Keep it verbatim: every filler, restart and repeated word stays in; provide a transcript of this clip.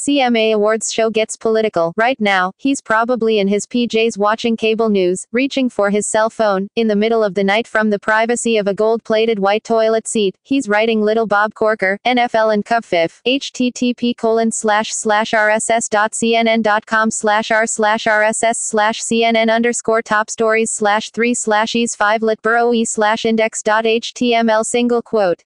C M A Awards show gets political. Right now, he's probably in his P Js watching cable news, reaching for his cell phone, in the middle of the night from the privacy of a gold-plated white toilet seat. He's writing Little Bob Corker, N F L and CovFif, H T T P colon slash slash R S S dot C N N dot com slash R slash R S S slash C N N underscore top stories slash three slash E S five lit borough E slash index dot H T M L single quote.